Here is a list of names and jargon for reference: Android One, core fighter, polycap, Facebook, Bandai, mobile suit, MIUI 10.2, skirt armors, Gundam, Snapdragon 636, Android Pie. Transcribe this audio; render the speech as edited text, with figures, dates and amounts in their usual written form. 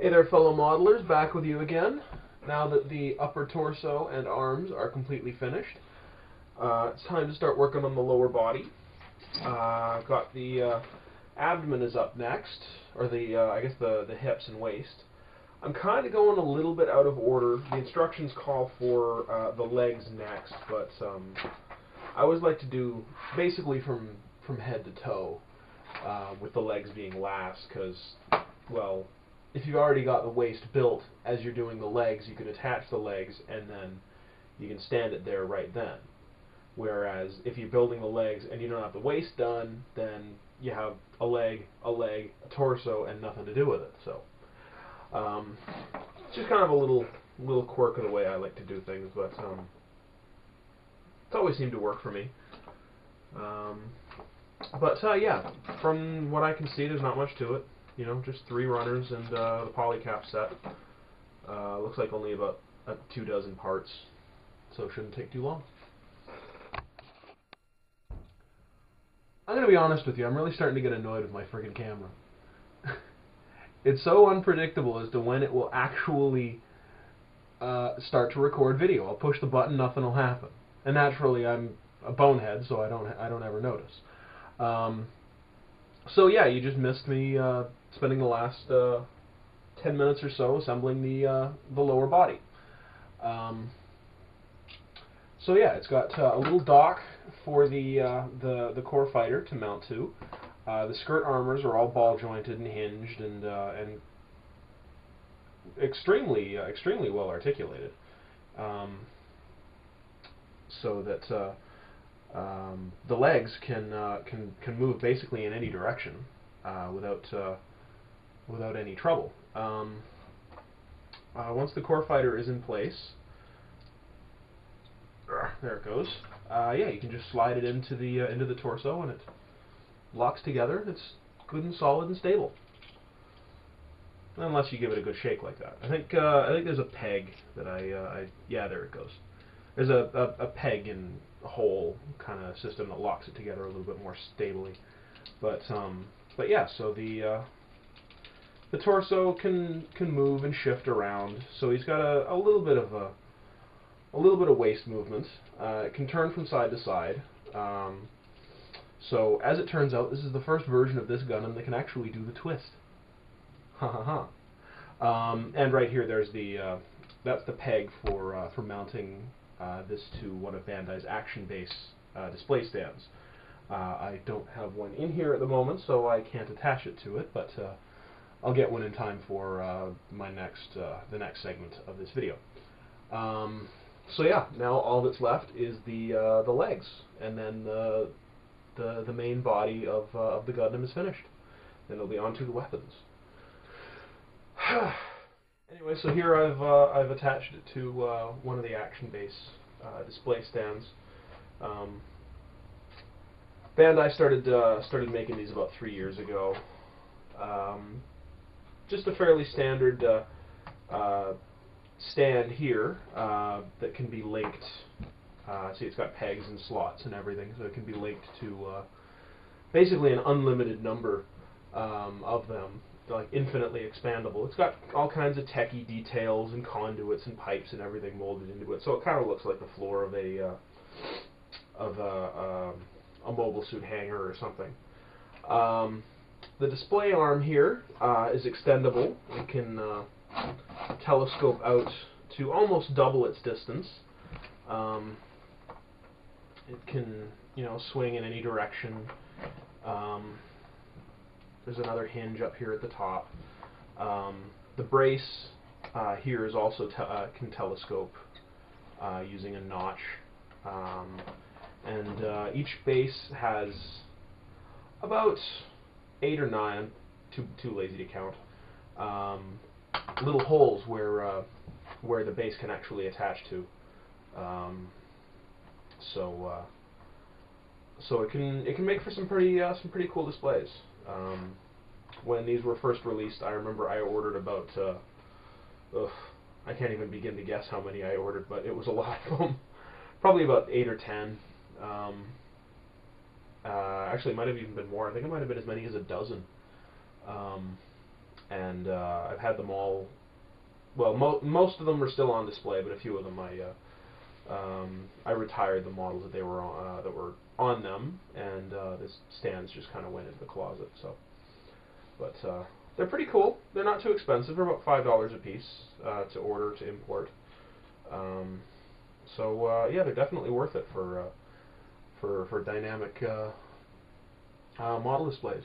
Hey there, fellow modelers, back with you again. Now that the upper torso and arms are completely finished, it's time to start working on the lower body. I've got the abdomen is up next, or I guess the hips and waist. I'm kind of going a little bit out of order. The instructions call for the legs next, but I always like to do basically from head to toe, with the legs being last, because, well, if you've already got the waist built as you're doing the legs, you can attach the legs and then you can stand it there right then. Whereas if you're building the legs and you don't have the waist done, then you have a leg, a torso, and nothing to do with it. So it's just kind of a little quirk of the way I like to do things, but it's always seemed to work for me. Yeah, from what I can see, there's not much to it. You know, just 3 runners and the polycap set. Looks like only about 2 dozen parts, so it shouldn't take too long. I'm going to be honest with you, I'm really starting to get annoyed with my friggin' camera. It's so unpredictable as to when it will actually start to record video. I'll push the button, nothing will happen. And naturally, I'm a bonehead, so I don't ever notice. So yeah, you just missed me spending the last 10 minutes or so assembling the lower body. So yeah, it's got a little dock for the core fighter to mount to. The skirt armors are all ball jointed and hinged and extremely well articulated, so that the legs can move basically in any direction without any trouble. Once the core fighter is in place, there it goes. Yeah, you can just slide it into the torso, and it locks together. It's good and solid and stable, unless you give it a good shake like that. I think there's a peg that yeah, there it goes. There's a peg in whole kind of system that locks it together a little bit more stably, but yeah, so the torso can move and shift around. So he's got a little bit of waist movement. It can turn from side to side. So as it turns out, this is the first version of this Gundam that can actually do the twist. Ha ha ha. And right here, there's that's the peg for mounting this to one of Bandai's action-based display stands. I don't have one in here at the moment, so I can't attach it to it, but I'll get one in time for my the next segment of this video. So yeah, now all that's left is the legs, and then the main body of the Gundam is finished. Then it'll be onto the weapons. Anyway, so here I've attached it to one of the action-based display stands. Bandai started making these about 3 years ago. Just a fairly standard stand here that can be linked. See, it's got pegs and slots and everything, so it can be linked to basically an unlimited number of them. Like infinitely expandable. It's got all kinds of techie details and conduits and pipes and everything molded into it, so it kind of looks like the floor of a mobile suit hanger or something. The display arm here is extendable. It can telescope out to almost double its distance. It can, you know, swing in any direction. There's another hinge up here at the top. The brace here is also can telescope using a notch, and each base has about 8 or 9. I'm too lazy to count. Little holes where the base can actually attach to. So it can make for some pretty cool displays. When these were first released, I remember I ordered about, I can't even begin to guess how many I ordered, but it was a lot of them. Probably about 8 or 10. Actually, it might have even been more. I think it might have been as many as a dozen. and I've had them all, well, most of them are still on display, but a few of them I retired the models that they were on, that were on them, and this stands just kind of went into the closet. So, but they're pretty cool. They're not too expensive. They're about $5 a piece to order, to import. So yeah, they're definitely worth it for dynamic model displays.